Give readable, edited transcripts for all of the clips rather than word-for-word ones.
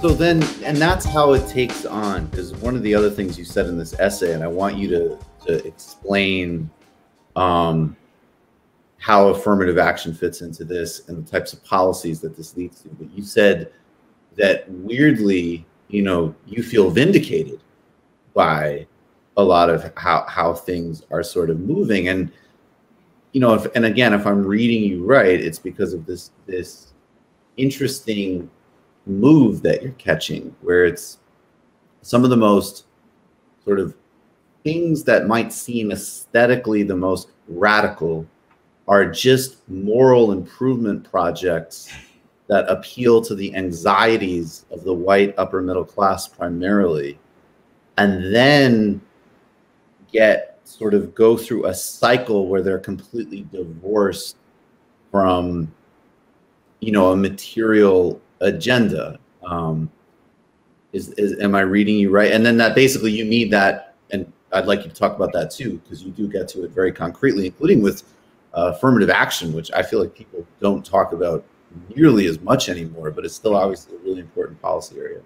So then, and that's how it takes on, because one of the other things you said in this essay, and I want you to explain how affirmative action fits into this and the types of policies that this leads to. But you said that weirdly, you know, you feel vindicated by a lot of how things are sort of moving. And, you know, and again, if I'm reading you right, it's because of this interesting move that you're catching, where it's some of the most sort of things that might seem aesthetically the most radical are just moral improvement projects that appeal to the anxieties of the white upper middle class primarily, and then go through a cycle where they're completely divorced from, you know, a material agenda. Am I reading you right? And then that basically you need that, and I'd like you to talk about that too, because you do get to it very concretely, including with affirmative action, which I feel like people don't talk about nearly as much anymore, but it's still obviously a really important policy area.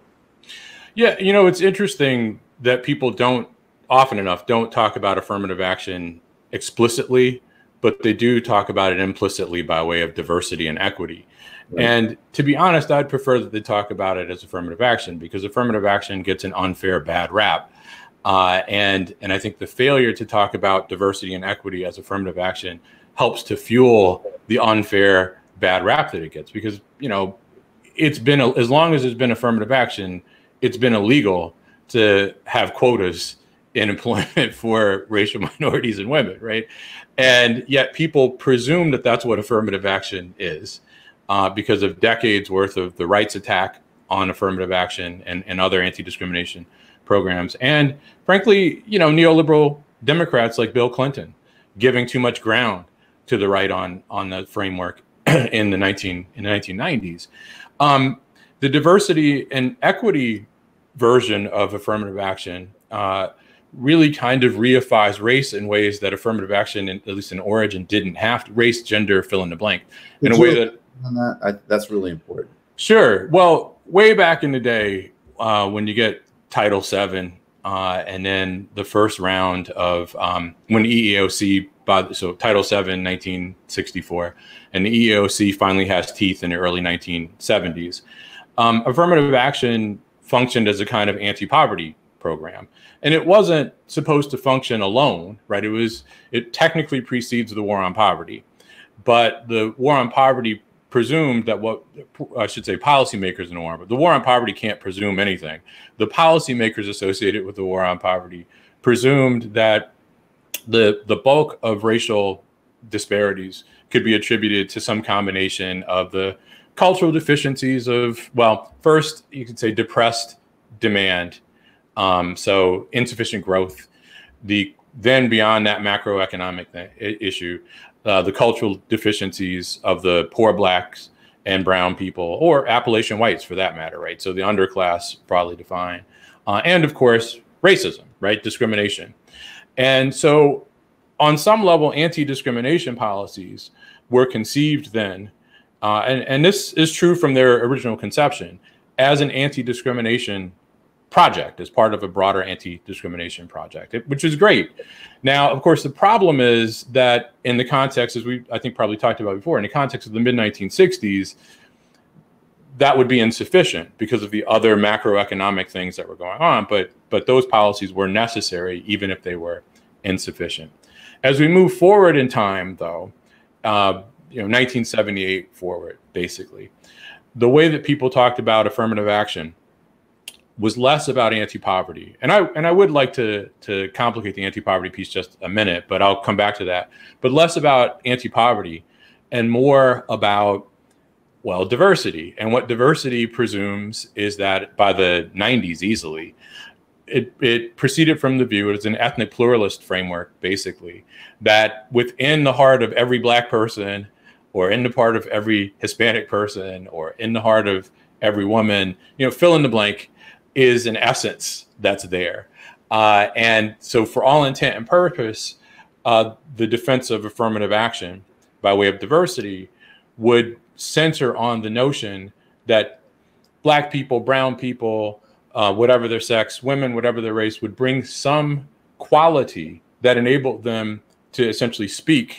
Yeah, you know, it's interesting that people often enough don't talk about affirmative action explicitly, but they do talk about it implicitly by way of diversity and equity. Right. And to be honest, I'd prefer that they talk about it as affirmative action, because affirmative action gets an unfair bad rap. And I think the failure to talk about diversity and equity as affirmative action helps to fuel the unfair bad rap that it gets, because, you know, it's been, as long as there's been affirmative action, it's been illegal to have quotas in employment for racial minorities and women, right? And yet people presume that that's what affirmative action is, because of decades worth of the rights attack on affirmative action and other anti-discrimination programs. And frankly, you know, neoliberal Democrats like Bill Clinton giving too much ground to the right on the framework in the 1990s. The diversity and equity version of affirmative action really kind of reifies race in ways that affirmative action, at least in origin, didn't have to. Race, gender, fill in the blank. In a way that, that's really important. Sure. Well, way back in the day, when you get Title VII and then the first round of when EEOC, so Title VII, 1964, and the EEOC finally has teeth in the early 1970s, affirmative action functioned as a kind of anti-poverty program. And it wasn't supposed to function alone, right? It technically precedes the war on poverty, but the war on poverty presumed that what, I should say policymakers in the war, but the war on poverty can't presume anything. The policymakers associated with the war on poverty presumed that the bulk of racial disparities could be attributed to some combination of the cultural deficiencies of, well, first you could say depressed demand. So insufficient growth, then beyond that macroeconomic issue, the cultural deficiencies of the poor blacks and brown people, or Appalachian whites for that matter, right? So the underclass broadly defined, and of course, racism, right? Discrimination. And so on some level, anti-discrimination policies were conceived then, and this is true from their original conception, as an anti-discrimination project, as part of a broader anti-discrimination project, which is great. Now, of course, the problem is that in the context, as we, I think, probably talked about before, in the context of the mid-1960s, that would be insufficient because of the other macroeconomic things that were going on, but those policies were necessary, even if they were insufficient. As we move forward in time, though, you know, 1978 forward, basically, the way that people talked about affirmative action was less about anti-poverty. And I would like to complicate the anti-poverty piece just a minute, but I'll come back to that. But less about anti-poverty and more about, well, diversity. And what diversity presumes is that by the 90s easily, it proceeded from the view, it's an ethnic pluralist framework, basically, that within the heart of every black person, or in the heart of every Hispanic person, or in the heart of every woman, you know, fill in the blank, is an essence that's there. And so for all intent and purpose, the defense of affirmative action by way of diversity would center on the notion that black people, brown people, whatever their sex, women, whatever their race, would bring some quality that enabled them to essentially speak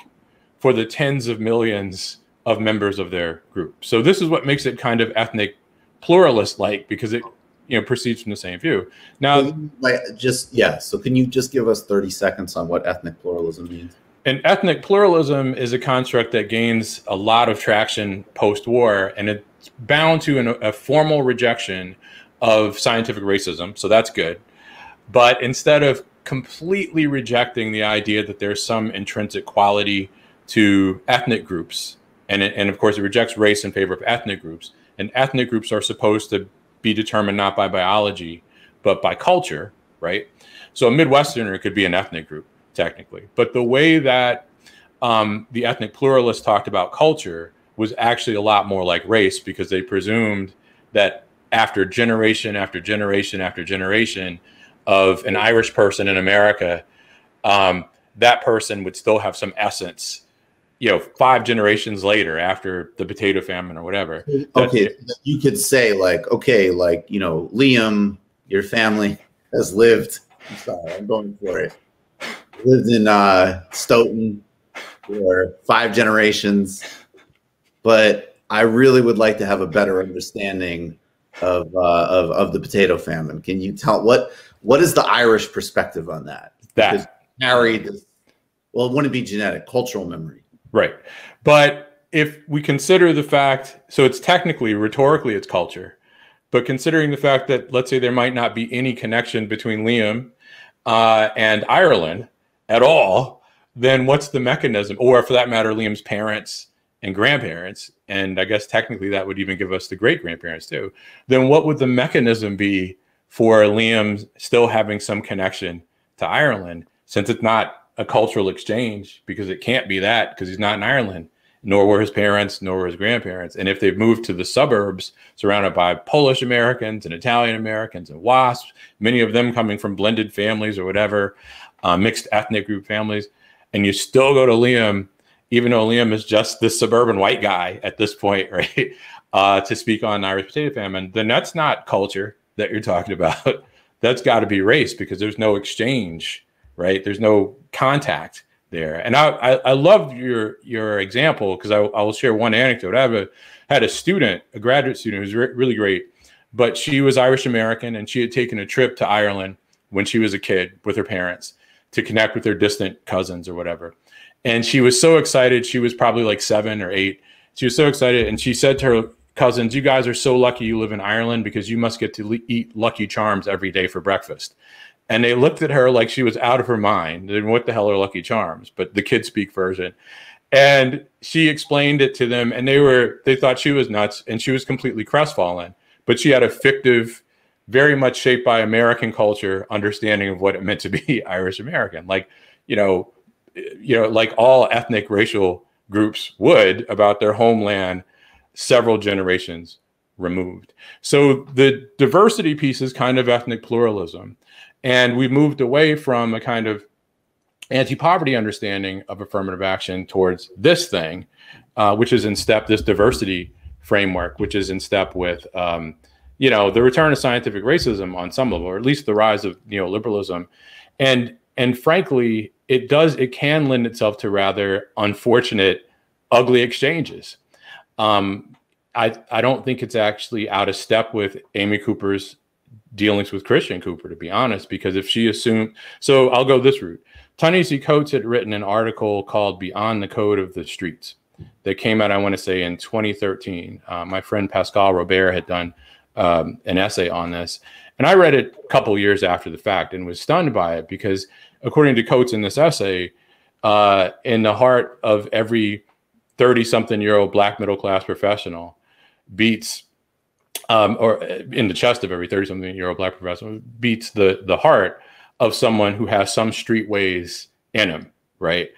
for the tens of millions of members of their group. So this is what makes it kind of ethnic pluralist-like, because it, you know, proceeds from the same view. Now, so can you just give us 30 seconds on what ethnic pluralism means? And ethnic pluralism is a construct that gains a lot of traction post-war, and it's bound to a formal rejection of scientific racism, so that's good. But instead of completely rejecting the idea that there's some intrinsic quality to ethnic groups, and of course it rejects race in favor of ethnic groups, and ethnic groups are supposed to be determined not by biology, but by culture, right? So a Midwesterner could be an ethnic group, technically. But the way that the ethnic pluralists talked about culture was actually a lot more like race, because they presumed that after generation after generation after generation of an Irish person in America, that person would still have some essence, you know, 5 generations later after the potato famine or whatever. Okay, you could say like, okay, like, you know, Liam, your family has lived, I'm sorry, I'm going for it, lived in Stoughton for 5 generations, but I really would like to have a better understanding of the potato famine. Can you tell what is the Irish perspective on that? That married, well, it wouldn't be genetic, cultural memory, right? But if we consider the fact, so it's technically, rhetorically, it's culture, but considering the fact that, let's say, there might not be any connection between Liam and Ireland at all, then what's the mechanism? Or for that matter, Liam's parents and grandparents, and I guess technically that would even give us the great-grandparents too, then what would the mechanism be for Liam still having some connection to Ireland, since it's not a cultural exchange, because it can't be that, because he's not in Ireland, nor were his parents, nor were his grandparents. And if they've moved to the suburbs surrounded by Polish Americans and Italian Americans and WASPs, many of them coming from blended families or whatever, mixed ethnic group families, and you still go to Liam, even though Liam is just this suburban white guy at this point, right, to speak on Irish potato famine, then that's not culture that you're talking about. That's got to be race, because there's no exchange, right? There's no contact there. And I love your example, because I will share one anecdote. I had a student, a graduate student, who's really great, but she was Irish American, and she had taken a trip to Ireland when she was a kid with her parents to connect with their distant cousins or whatever. And she was so excited. She was probably like 7 or 8. She was so excited, and she said to her cousins, "You guys are so lucky you live in Ireland, because you must get to eat Lucky Charms every day for breakfast." And they looked at her like she was out of her mind. And what the hell are Lucky Charms? But the kids speak version. And she explained it to them, and they thought she was nuts, and she was completely crestfallen. But she had a fictive, very much shaped by American culture, understanding of what it meant to be Irish American. Like, you know, like all ethnic racial groups would about their homeland several generations removed. So the diversity piece is kind of ethnic pluralism. And we've moved away from a kind of anti-poverty understanding of affirmative action towards this thing, which is in step, this diversity framework, which is in step with, you know, the return of scientific racism on some level, or at least the rise of neoliberalism. And frankly, it can lend itself to rather unfortunate, ugly exchanges. I don't think it's actually out of step with Amy Cooper's dealings with Christian Cooper, to be honest, because if she assumed, so I'll go this route. Ta-Nehisi Coates had written an article called Beyond the Code of the Streets that came out, I want to say, in 2013. My friend Pascal Robert had done an essay on this, and I read it a couple years after the fact and was stunned by it, because according to Coates in this essay, in the heart of every 30-something-year-old black middle-class professional beats, or in the chest of every 30-something-year-old black professional beats the heart of someone who has some streetways in him, right?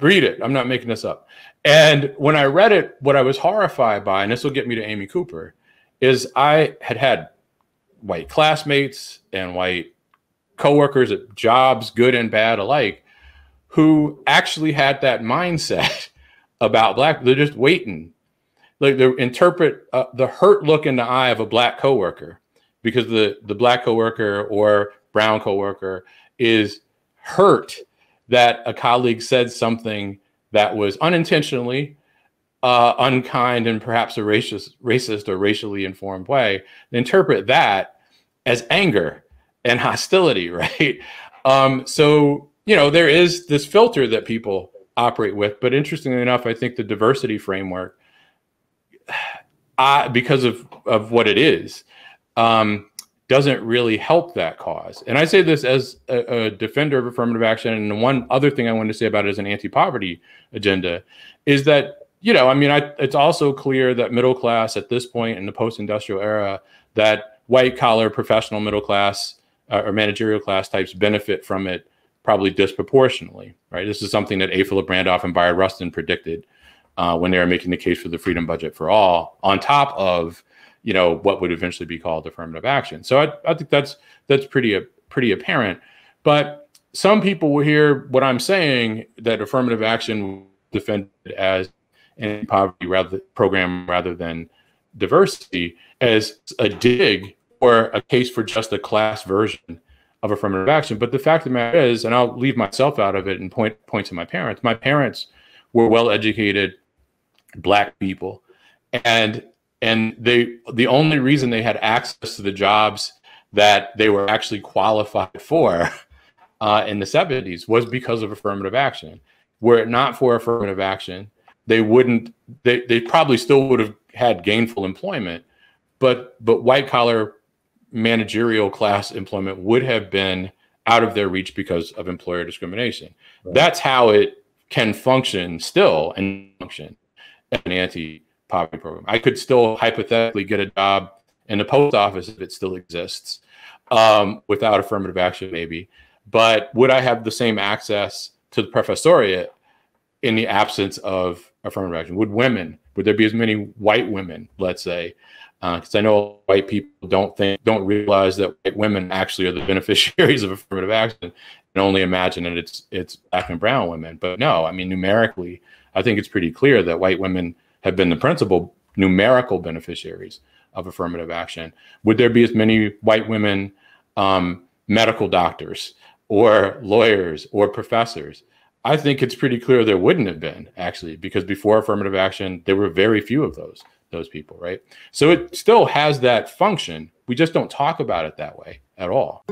Read it. I'm not making this up. And when I read it, what I was horrified by, and this will get me to Amy Cooper, is I had white classmates and white coworkers at jobs, good and bad alike, who actually had that mindset about black. They're just waiting. like they interpret the hurt look in the eye of a black coworker, because the black coworker or brown coworker is hurt that a colleague said something that was unintentionally unkind and perhaps a racist or racially informed way. They interpret that as anger and hostility, right? So, you know, there is this filter that people operate with, but interestingly enough, I think the diversity framework, because of what it is, doesn't really help that cause. And I say this as a defender of affirmative action. And the one other thing I wanted to say about it as an anti-poverty agenda is that, you know, I mean, it's also clear that middle class at this point in the post-industrial era, that white collar professional middle class or managerial class types benefit from it probably disproportionately, right? This is something that A. Philip Randolph and Bayard Rustin predicted when they were making the case for the Freedom Budget for All, on top of, you know, what would eventually be called affirmative action. So I think that's pretty apparent. But some people will hear what I'm saying, that affirmative action defended as an poverty program rather than diversity, as a dig or a case for just a class version of affirmative action. But the fact of the matter is, and I'll leave myself out of it and point to my parents. My parents were well-educated black people, and the only reason they had access to the jobs that they were actually qualified for in the 70s was because of affirmative action. Were it not for affirmative action, they probably still would have had gainful employment, but white collar managerial class employment would have been out of their reach because of employer discrimination. Right. That's how it can function still, and function as an anti-poverty program. I could still hypothetically get a job in the post office if it still exists, without affirmative action maybe, but would I have the same access to the professoriate in the absence of affirmative action? Would there be as many white women, let's say, because I know white people don't realize that white women actually are the beneficiaries of affirmative action, and only imagine that it's black and brown women. But no, I mean, numerically, I think it's pretty clear that white women have been the principal numerical beneficiaries of affirmative action. Would there be as many white women medical doctors or lawyers or professors? I think it's pretty clear there wouldn't have been, actually, because before affirmative action, there were very few of those people, right? So it still has that function. We just don't talk about it that way at all.